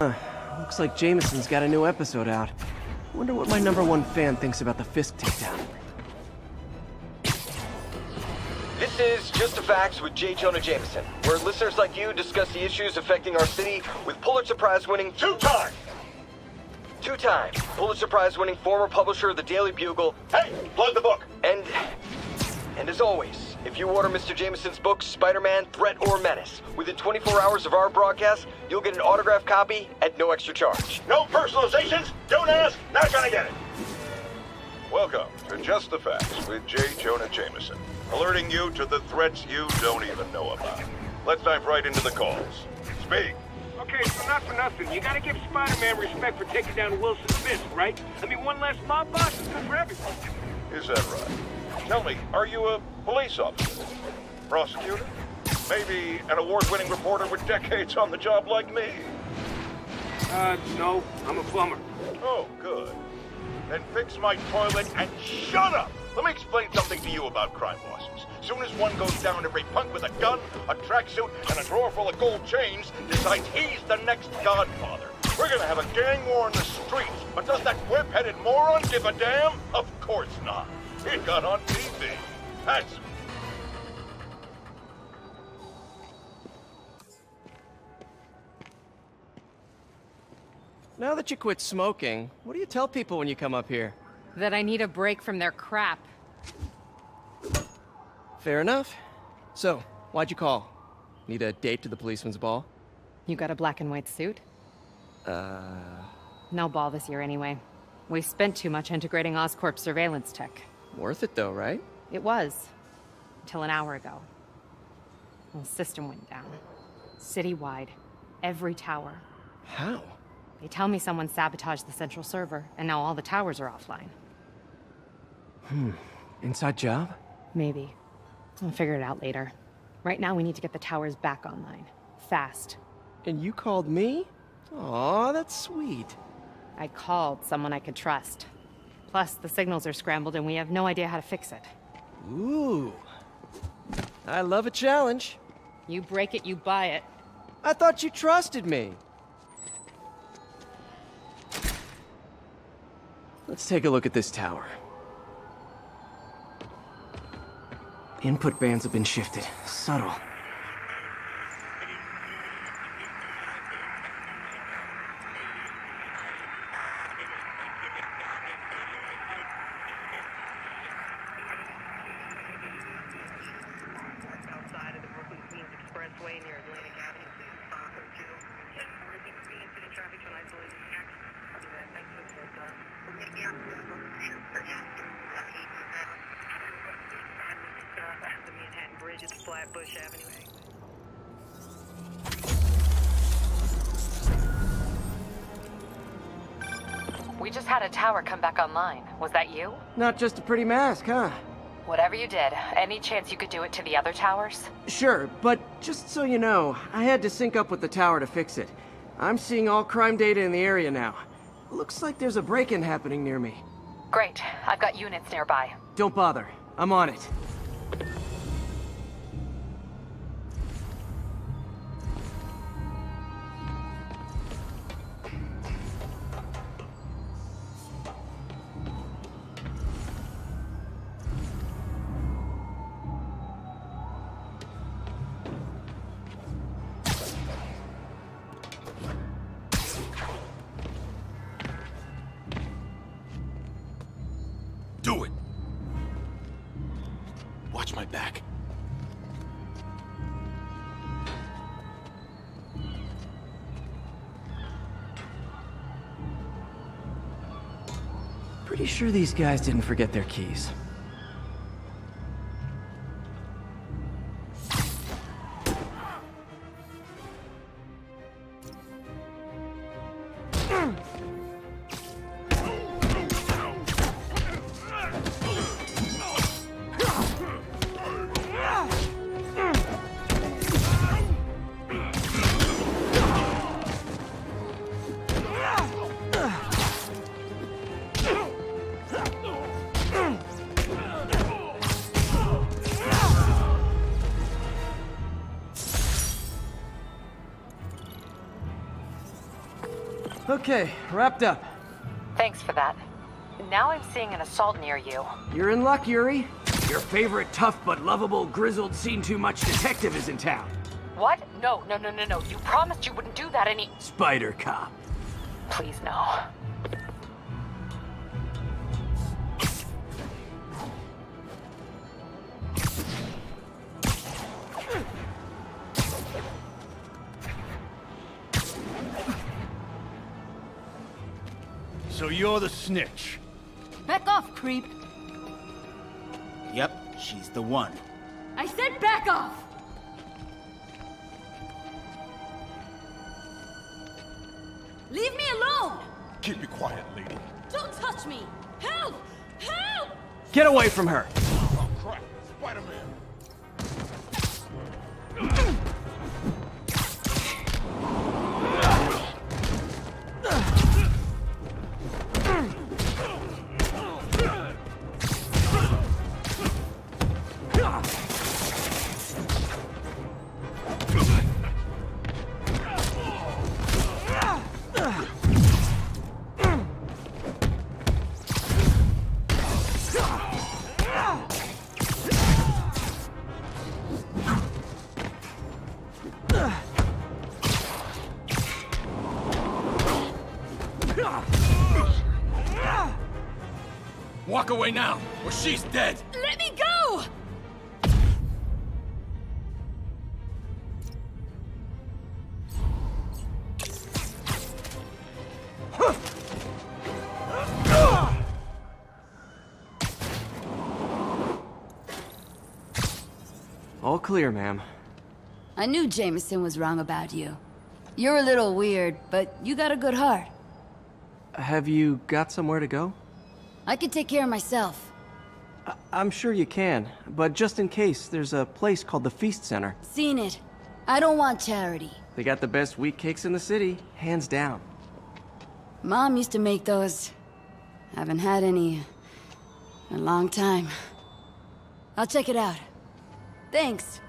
Looks like Jameson's got a new episode out. Wonder what my #1 fan thinks about the Fisk takedown. This is Just the Facts with J. Jonah Jameson, where listeners like you discuss the issues affecting our city with Pulitzer Prize-winning two-time Pulitzer Prize-winning former publisher of The Daily Bugle. Hey, plug the book! And as always, if you order Mr. Jameson's book, Spider-Man, Threat or Menace, within 24 hours of our broadcast, you'll get an autographed copy at no extra charge. No personalizations, don't ask, not gonna get it. Welcome to Just the Facts with J. Jonah Jameson, alerting you to the threats you don't even know about. Let's dive right into the calls. Speak. Okay, so not for nothing, you gotta give Spider-Man respect for taking down Wilson Fisk, right? I mean, one less mob boss is good for everyone. Is that right? Tell me, are you a police officer, prosecutor, maybe an award-winning reporter with decades on the job like me? No, I'm a plumber. Oh, good. Then fix my toilet and shut up! Let me explain something to you about crime bosses. Soon as one goes down, every punk with a gun, a tracksuit, and a drawer full of gold chains decides he's the next godfather. We're gonna have a gang war in the streets, but does that whip-headed moron give a damn? Of course not. It got on TV. That's... Now that you quit smoking, what do you tell people when you come up here? That I need a break from their crap. Fair enough. So, why'd you call? Need a date to the policeman's ball? You got a black and white suit? No ball this year anyway. We spent too much integrating Oscorp surveillance tech. Worth it though, right? It was. Until an hour ago. The system went down. Citywide. Every tower. How? They tell me someone sabotaged the central server, and now all the towers are offline. Inside job? Maybe. I'll figure it out later. Right now we need to get the towers back online. Fast. And you called me? Aw, that's sweet. I called someone I could trust. Plus, the signals are scrambled and we have no idea how to fix it. Ooh. I love a challenge. You break it, you buy it. I thought you trusted me. Let's take a look at this tower. Input bands have been shifted. Subtle. We just had a tower come back online. Was that you? Not just a pretty mask, huh? Whatever you did, any chance you could do it to the other towers? Sure, but just so you know, I had to sync up with the tower to fix it. I'm seeing all crime data in the area now. Looks like there's a break-in happening near me. Great. I've got units nearby. Don't bother. I'm on it. Do it! Watch my back. Pretty sure these guys didn't forget their keys. Okay, wrapped up. Thanks for that. Now I'm seeing an assault near you. You're in luck, Yuri. Your favorite tough but lovable, grizzled, seen-too-much detective is in town. What? No, no, no, no, no. You promised you wouldn't do that any— Spider-Cop. Please, no. So you're the snitch. Back off, creep. Yep, she's the one. I said back off! Leave me alone! Keep it quiet, lady. Don't touch me! Help! Help! Get away from her! Oh, crap! Spider-Man! Walk away now, or she's dead! Let me go! All clear, ma'am. I knew Jameson was wrong about you. You're a little weird, but you got a good heart. Have you got somewhere to go? I can take care of myself. I'm sure you can, but just in case, there's a place called the Feast Center. Seen it. I don't want charity. They got the best wheat cakes in the city, hands down. Mom used to make those. Haven't had any in a long time. I'll check it out. Thanks,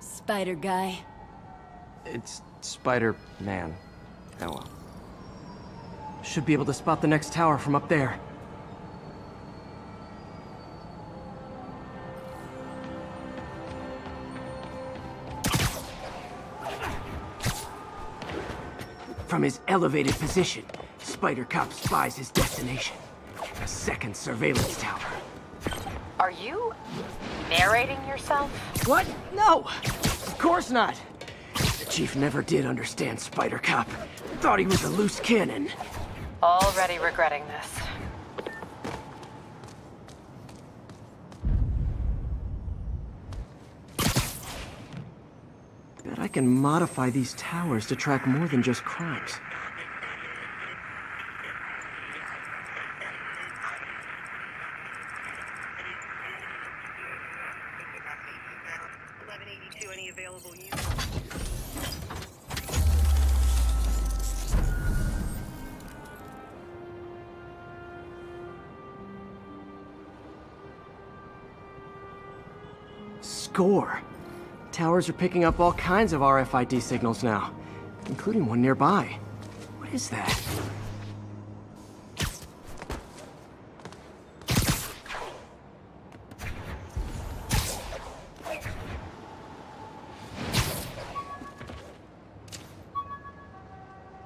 Spider Guy. It's Spider-Man. Oh well. Should be able to spot the next tower from up there. From his elevated position, Spider-Cop spies his destination. A second surveillance tower. Are you narrating yourself? What? No! Of course not! The Chief never did understand Spider-Cop. Thought he was a loose cannon. Already regretting this. I can modify these towers to track more than just crimes. Score. Towers are picking up all kinds of RFID signals now, including one nearby. What is that?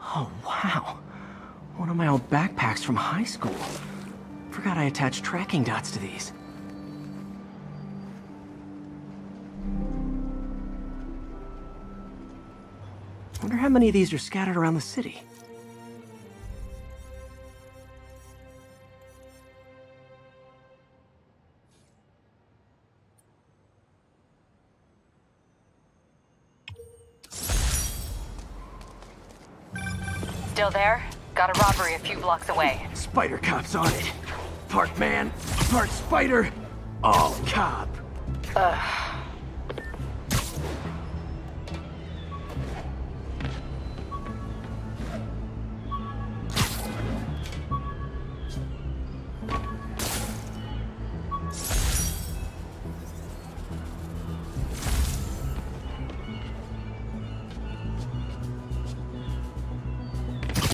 Oh, wow. One of my old backpacks from high school. Forgot I attached tracking dots to these. I wonder how many of these are scattered around the city. Still there? Got a robbery a few blocks away. Spider-Cop's on it. Part man, part spider, all cop. Ugh.